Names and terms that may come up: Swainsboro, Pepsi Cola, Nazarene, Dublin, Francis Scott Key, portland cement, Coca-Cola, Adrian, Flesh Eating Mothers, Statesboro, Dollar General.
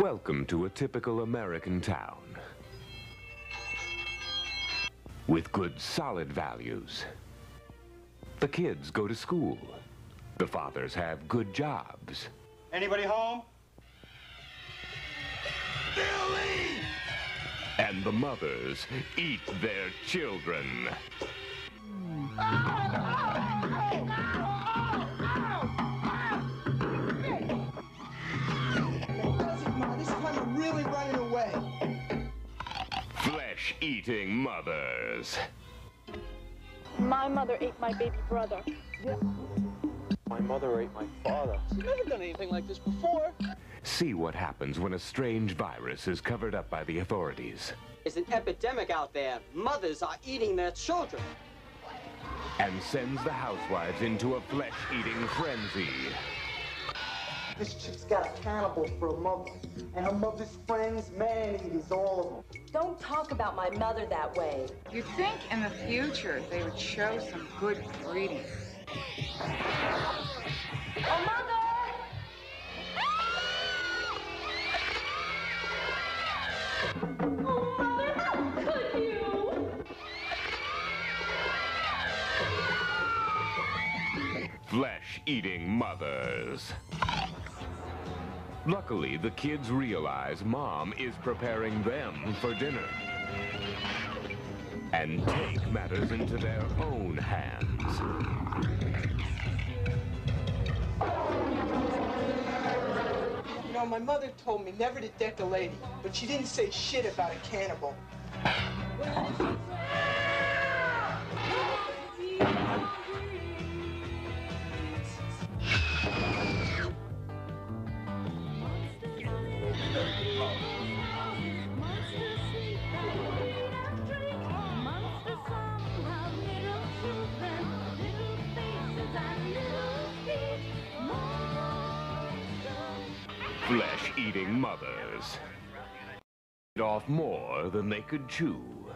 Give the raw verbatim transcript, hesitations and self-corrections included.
Welcome to a typical American town with good solid values. The kids go to school. The fathers have good jobs. Anybody home? Billy! And the mothers eat their children. Flesh Eating Mothers. My mother ate my baby brother. Yeah. My mother ate my father. She's never done anything like this before. See what happens when a strange virus is covered up by the authorities. There's an epidemic out there. Mothers are eating their children. And sends the housewives into a flesh-eating frenzy. This chick's got a cannibal for a mother, and her mother's friends, man-eaters, all of them. Don't talk about my mother that way. You'd think in the future they would show some good breeding. Oh, Mother! Oh, Mother, how could you? Flesh-Eating Mothers. Luckily, the kids realize Mom is preparing them for dinner and take matters into their own hands. You know, my mother told me never to deck a lady, but she didn't say shit about a cannibal. Flesh-Eating Mothers. Off more than they could chew.